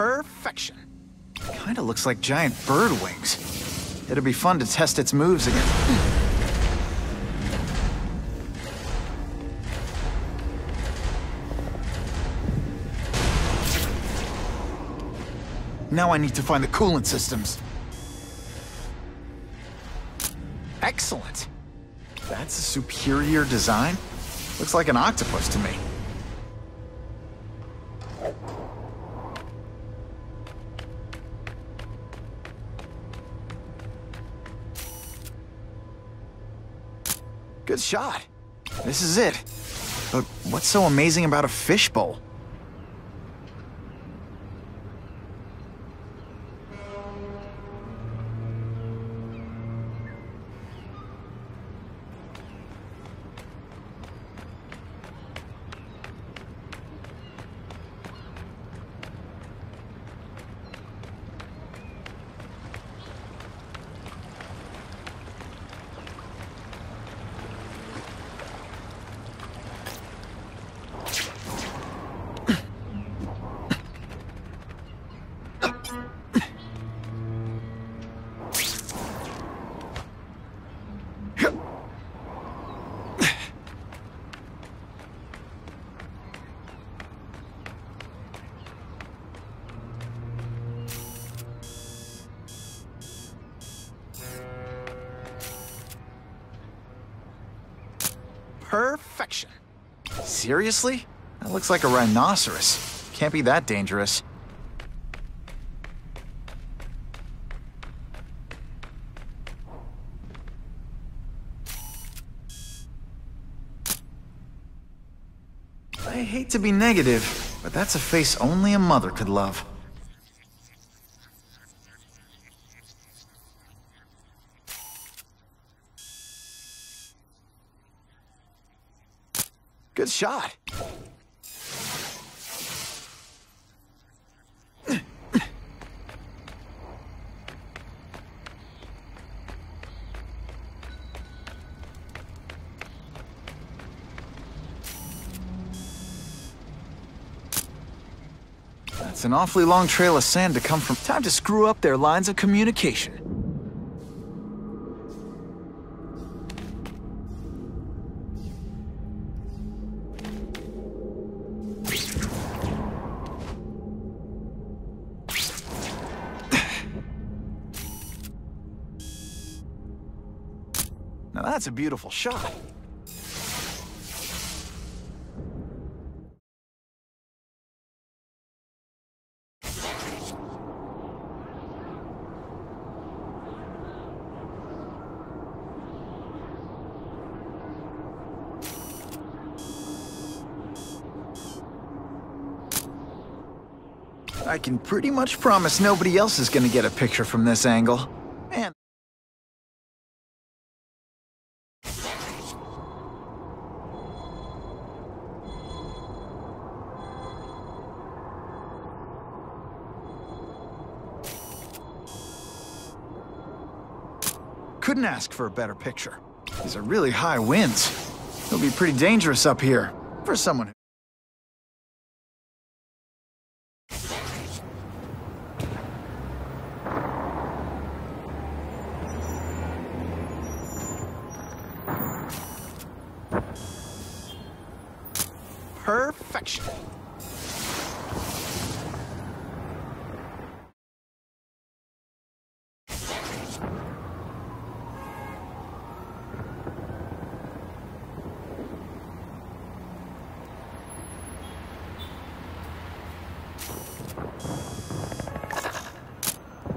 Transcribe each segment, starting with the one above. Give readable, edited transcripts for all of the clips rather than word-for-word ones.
Perfection. Kinda looks like giant bird wings. It'll be fun to test its moves again. Now I need to find the coolant systems. Excellent. That's a superior design. Looks like an octopus to me. Good shot. This is it. But what's so amazing about a fishbowl? Perfection. Seriously? That looks like a rhinoceros. Can't be that dangerous. I hate to be negative, but that's a face only a mother could love. Good shot. That's an awfully long trail of sand to come from. Time to screw up their lines of communication. Now that's a beautiful shot. I can pretty much promise nobody else is gonna get a picture from this angle. Couldn't ask for a better picture. These are really high winds. It'll be pretty dangerous up here for someone who... Perfection.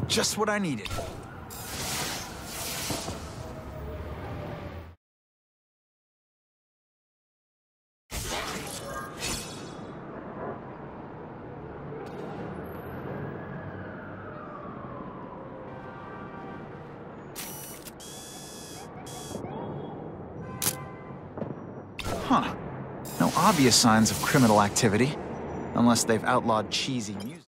Just what I needed. Huh. No obvious signs of criminal activity, unless they've outlawed cheesy music.